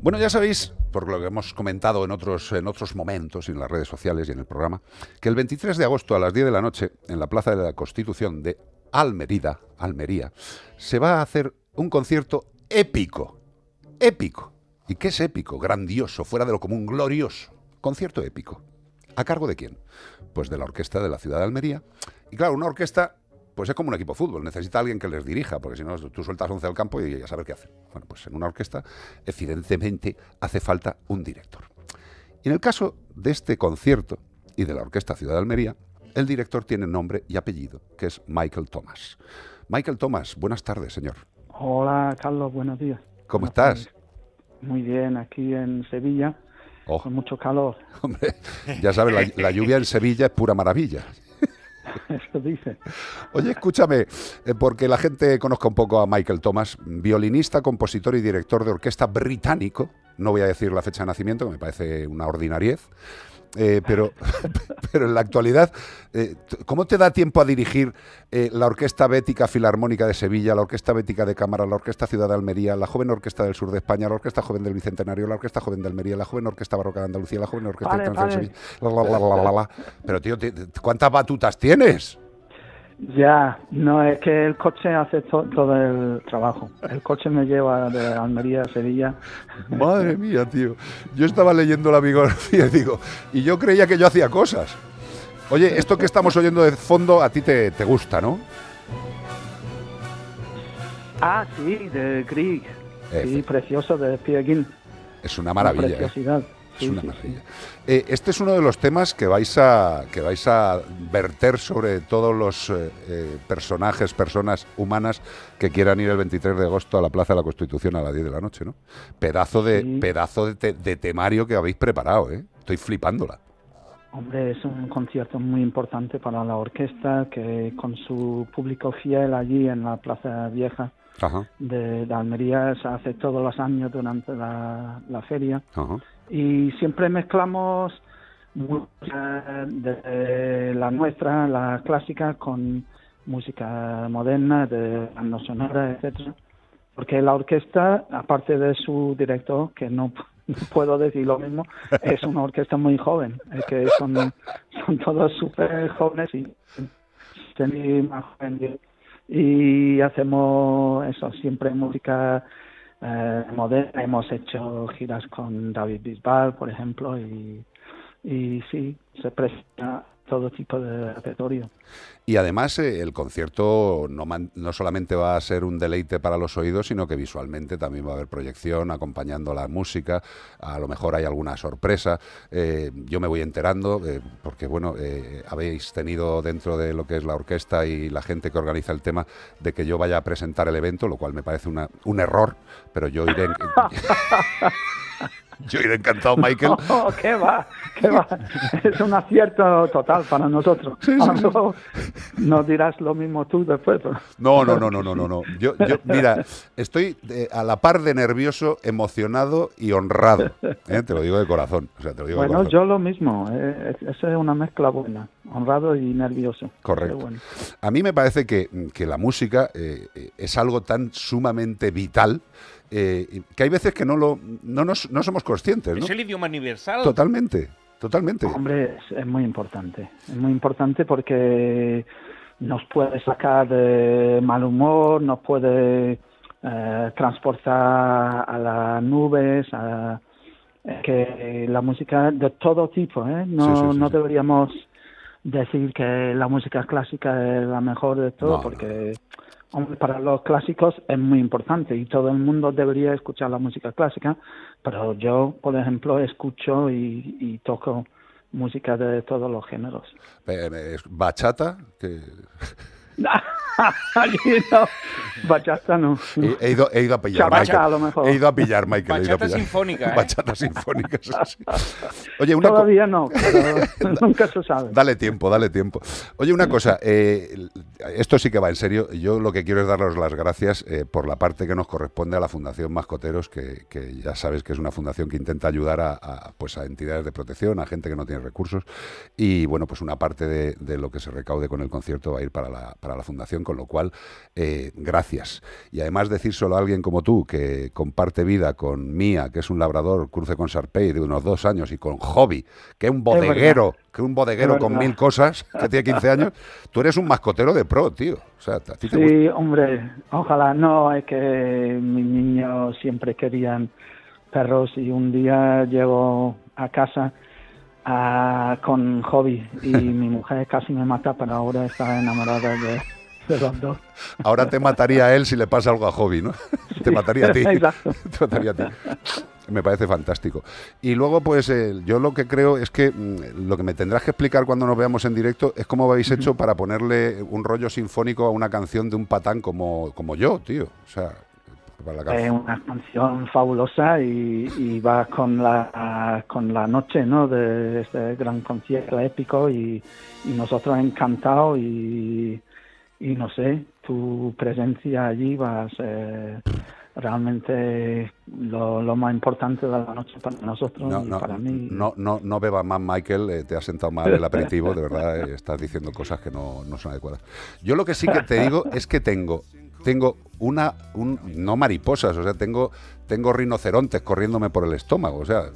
Bueno, ya sabéis, por lo que hemos comentado en otros momentos, en las redes sociales y en el programa, que el 23 de agosto a las 10 de la noche, en la Plaza de la Constitución de Almería, se va a hacer un concierto épico. Épico. ¿Y qué es épico? Grandioso, fuera de lo común, glorioso. Concierto épico. ¿A cargo de quién? Pues de la Orquesta de la Ciudad de Almería. Y claro, una orquesta, pues es como un equipo de fútbol, necesita a alguien que les dirija, porque si no, tú sueltas 11 al campo y ya sabes qué hacer. Bueno, pues en una orquesta, evidentemente, hace falta un director. Y en el caso de este concierto y de la Orquesta Ciudad de Almería, el director tiene nombre y apellido, que es Michael Thomas. Michael Thomas, buenas tardes, señor. Hola, Carlos, buenos días. ¿Cómo estás? Muy bien, aquí en Sevilla, con mucho calor. Hombre, ya sabes, la lluvia en Sevilla es pura maravilla. Eso dice. Oye, escúchame, porque la gente conozca un poco a Michael Thomas, violinista, compositor y director de orquesta británico. No voy a decir la fecha de nacimiento, que me parece una ordinariez, pero en la actualidad, ¿cómo te da tiempo a dirigir la Orquesta Bética Filarmónica de Sevilla, la Orquesta Bética de Cámara, la Orquesta Ciudad de Almería, la Joven Orquesta del Sur de España, la Orquesta Joven del Bicentenario, la Orquesta Joven de Almería, la Joven Orquesta Barroca de Andalucía, la Joven Orquesta de Sevilla? Pero tío, ¿cuántas batutas tienes? Ya, no, es que el coche hace todo el trabajo. El coche me lleva de Almería a Sevilla. Madre mía, tío. Yo estaba leyendo la biografía y digo, y yo creía que yo hacía cosas. Oye, esto que estamos oyendo de fondo a ti te gusta, ¿no? Ah, sí, de Grieg. Sí, precioso, de Pierguin. Es una maravilla. Una preciosidad. Es una maravilla. Este es uno de los temas que vais a verter sobre todos los personas humanas que quieran ir el 23 de agosto a la Plaza de la Constitución a las 10 de la noche, ¿no? Pedazo de temario que habéis preparado, ¿eh? Estoy flipándola. Hombre, es un concierto muy importante para la orquesta, que con su público fiel allí en la Plaza Vieja de Almería se hace todos los años durante la feria. Ajá. Y siempre mezclamos música de la nuestra, la clásica, con música moderna, de banda sonora, etcétera. Porque la orquesta, aparte de su director, que no puedo decir lo mismo, es una orquesta muy joven. Es que son todos súper jóvenes y más jóvenes. Y hacemos eso, siempre música moderna. Hemos hecho giras con David Bisbal, por ejemplo, y sí, se presenta todo tipo de repertorio. Y además el concierto no solamente va a ser un deleite para los oídos, sino que visualmente también va a haber proyección acompañando la música. A lo mejor hay alguna sorpresa. Yo me voy enterando, porque bueno, habéis tenido dentro de lo que es la orquesta y la gente que organiza el tema, de que yo vaya a presentar el evento, lo cual me parece un error, pero yo iré... Yo iré encantado, Michael. No, ¿qué va? Es un acierto total para nosotros. Sí. No dirás lo mismo tú después. Pero... No. Yo, mira, estoy a la par de nervioso, emocionado y honrado. Te lo digo de corazón. O sea, bueno, yo lo mismo. Esa es una mezcla buena. Honrado y nervioso. Correcto. Bueno. A mí me parece que la música es algo tan sumamente vital, que hay veces que no somos conscientes, ¿no? Es el idioma universal. Totalmente. Hombre, es muy importante. Es muy importante porque nos puede sacar de mal humor, nos puede transportar a las nubes, que la música de todo tipo, ¿eh? No deberíamos decir que la música clásica es la mejor de todo, porque hombre, para los clásicos es muy importante y todo el mundo debería escuchar la música clásica, pero yo, por ejemplo, escucho y toco música de todos los géneros. ¿Bachata? Bachata no. He ido a pillar, Michael. A lo mejor. He ido a pillar, Michael. Bachata sinfónica, ¿eh? Bachata sinfónica, sí. Oye, una todavía no, pero nunca se sabe. Dale tiempo, dale tiempo. Oye, una cosa, esto sí que va en serio. Yo lo que quiero es daros las gracias por la parte que nos corresponde a la Fundación Mascoteros, que ya sabes que es una fundación que intenta ayudar a entidades de protección, a gente que no tiene recursos. Y bueno, pues una parte de lo que se recaude con el concierto va a ir para la fundación, con lo cual, gracias. Y además decírselo a alguien como tú, que comparte vida con Mía, que es un labrador cruce con Sarpey de unos 2 años, y con Hobby, que es un bodeguero, con 1000 cosas, que tiene 15 años. Tú eres un mascotero de pro, tío. O sea, sí, hombre, ojalá. No, es que mis niños siempre querían perros y un día llego a casa con Hobby y mi mujer casi me mata, pero ahora está enamorada de los dos. Ahora te mataría a él si le pasa algo a Hobby, ¿no? Sí, te mataría a ti. Exacto. Te mataría a ti. Me parece fantástico. Y luego, pues, yo lo que creo es que lo que me tendrás que explicar cuando nos veamos en directo es cómo habéis hecho para ponerle un rollo sinfónico a una canción de un patán como yo, tío. O sea, es una canción fabulosa y va con la noche, ¿no?, de este gran concierto épico y nosotros encantados y no sé, tu presencia allí va a ser realmente lo más importante de la noche para nosotros y para mí. No beba más, Michael, te has sentado mal el aperitivo, de verdad, estás diciendo cosas que no son adecuadas. Yo lo que sí que te digo es que tengo no mariposas, o sea, tengo rinocerontes corriéndome por el estómago, o sea,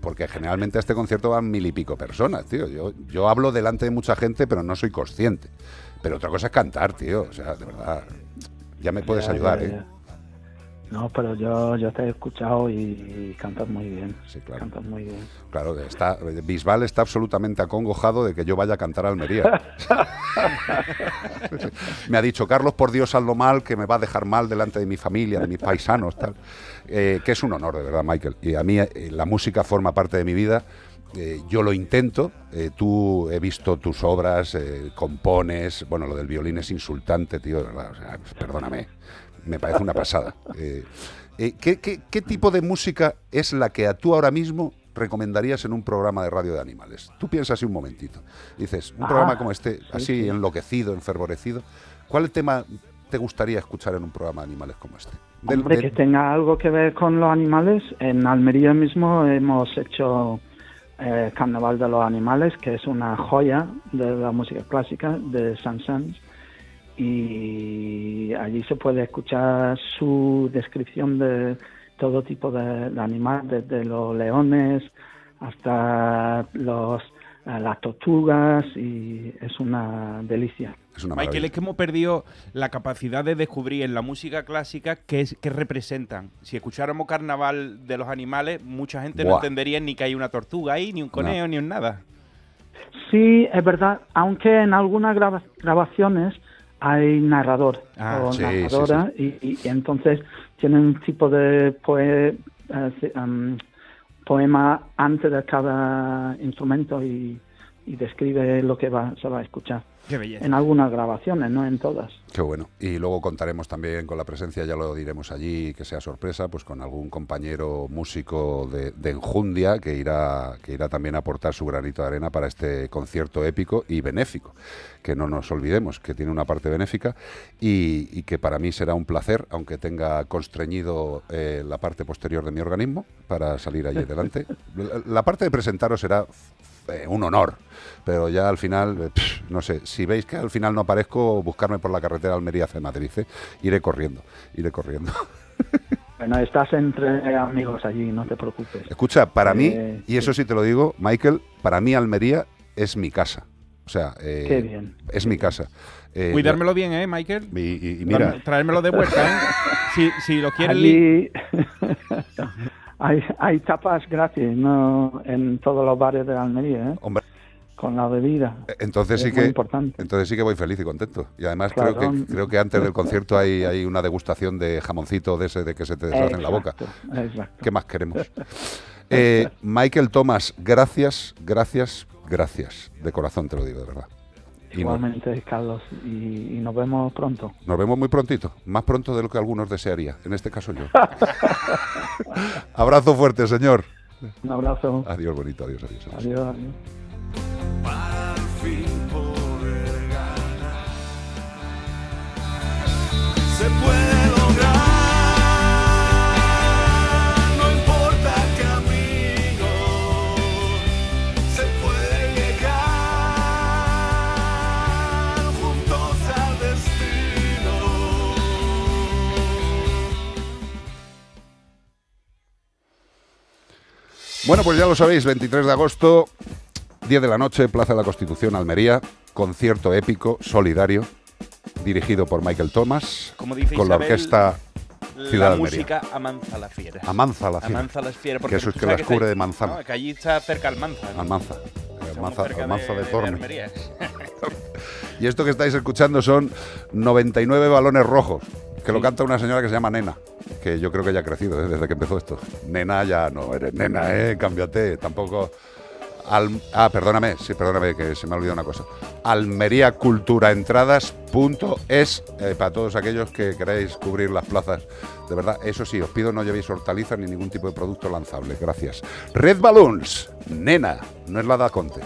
porque generalmente a este concierto van 1000 y pico personas, tío. Yo hablo delante de mucha gente, pero no soy consciente. Pero otra cosa es cantar, tío, o sea, de verdad, ya me puedes ayudar, ¿eh? No, pero yo te he escuchado y cantas muy bien. Sí, claro. Cantas muy bien. Claro, Bisbal está absolutamente acongojado de que yo vaya a cantar a Almería. Me ha dicho, Carlos, por Dios, hazlo mal, que me va a dejar mal delante de mi familia, de mis paisanos, tal. Que es un honor, de verdad, Michael. Y a mí la música forma parte de mi vida. Yo lo intento, tú he visto tus obras, compones. Bueno, lo del violín es insultante, tío, de verdad, o sea, perdóname. Me parece una pasada. ¿Qué tipo de música es la que tú ahora mismo recomendarías en un programa de radio de animales? Tú piensas así un momentito. Dices, un programa como este, sí, así sí, enloquecido, enfervorecido. ¿Cuál tema te gustaría escuchar en un programa de animales como este? Que tenga algo que ver con los animales. En Almería mismo hemos hecho Carnaval de los Animales, que es una joya de la música clásica de Saint-Saëns. Y allí se puede escuchar su descripción de todo tipo de animales, desde los leones hasta las tortugas, y es una delicia. Es una maravilla. Michael, es que hemos perdido la capacidad de descubrir en la música clásica qué representan. Si escucháramos Carnaval de los Animales, mucha gente no entendería ni que hay una tortuga ahí, ni un conejo, ni un nada. Sí, es verdad, aunque en algunas grabaciones hay narrador o narradora, sí. Y entonces tienen un tipo de poema antes de cada instrumento y describe lo que se va a escuchar. Qué belleza. En algunas grabaciones, no en todas. Qué bueno. Y luego contaremos también con la presencia, ya lo diremos allí, que sea sorpresa, pues con algún compañero músico de enjundia que irá también a aportar su granito de arena para este concierto épico y benéfico, que no nos olvidemos que tiene una parte benéfica y que para mí será un placer, aunque tenga constreñido la parte posterior de mi organismo para salir allí adelante. La parte de presentaros será un honor, pero ya al final, no sé, si veis que al final no aparezco, buscarme por la carretera Almería hacia Madrid, iré corriendo. Bueno, estás entre amigos allí, no te preocupes. Escucha, para mí, y eso sí te lo digo, Michael, para mí Almería es mi casa. O sea, qué bien. Es mi casa. Cuidármelo bien, Michael. Y mira, traérmelo de vuelta, si lo quieres. Allí hay tapas gratis, ¿no?, en todos los bares de Almería, Hombre. Con la bebida. Entonces sí que importante. Entonces sí que voy feliz y contento. Y además, claro, creo que antes del concierto hay una degustación de jamoncito de ese de que se te deshace en la boca. Exacto. ¿Qué más queremos? Michael Thomas, gracias, gracias, gracias. De corazón te lo digo, de verdad. Igualmente, Carlos, y nos vemos pronto. Nos vemos muy prontito, más pronto de lo que algunos desearía, en este caso yo. Abrazo fuerte, señor. Un abrazo. Adiós, bonito, adiós, adiós. Adiós, adiós. Para al fin poder ganar, se puede lograr, no importa el camino, se puede llegar juntos al destino. Bueno, pues ya lo sabéis, 23 de agosto... 10 de la noche, Plaza de la Constitución, Almería, concierto épico, solidario, dirigido por Michael Thomas, como dice con Isabel, la orquesta Ciudad de Almería. La música amanza las fieras. Amanza las fieras. Amanza las fieras, porque eso es que las cubre de manzana. No, que allí está cerca Almanza, ¿no? Almanza. Almanza de Torno. Y esto que estáis escuchando son 99 balones rojos, que sí, lo canta una señora que se llama Nena, que yo creo que ya ha crecido, ¿eh?, desde que empezó esto. Nena, ya no eres nena, cámbiate, tampoco... perdóname, sí, perdóname, que se me ha olvidado una cosa. Almeríaculturaentradas.es, para todos aquellos que queráis cubrir las plazas. De verdad, eso sí, os pido no llevéis hortalizas ni ningún tipo de producto lanzable. Gracias. Red Balloons, Nena, no es la da Conte.